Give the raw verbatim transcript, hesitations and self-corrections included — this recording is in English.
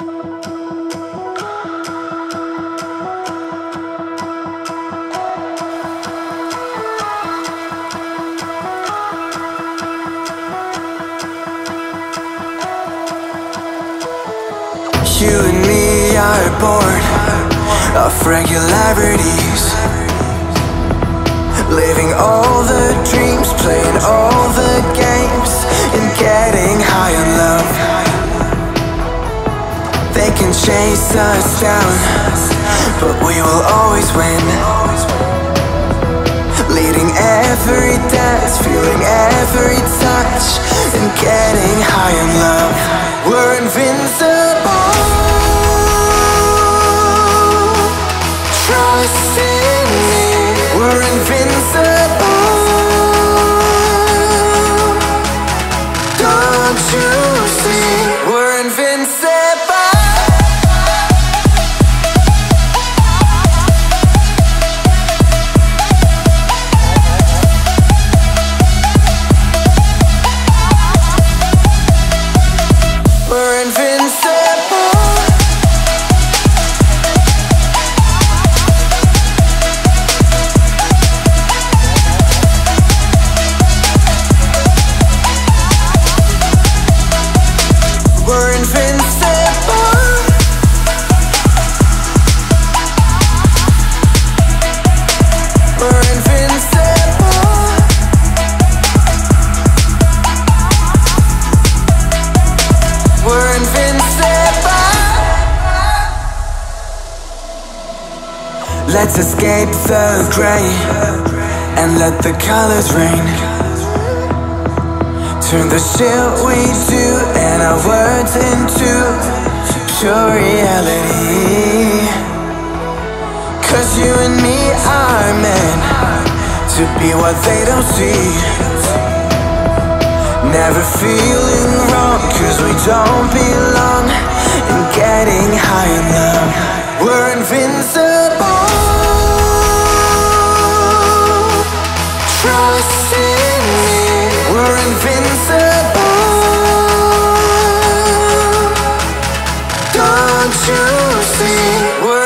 You and me are bored of regularities, living all the dreams, playing all the games, and getting high on love. They can chase us down, but we will always win, leading every dance, feeling every touch, and getting high on love. We're invincible, trust in me. We're invincible, don't you see? We're invincible. Let's escape the grey and let the colours rain. Turn the shit we do and our words into pure reality. Cause you and me are meant to be what they don't see. Never feeling wrong cause we don't belong, and getting high in love. We're invincible, trust in me. We're invincible, don't you see? We're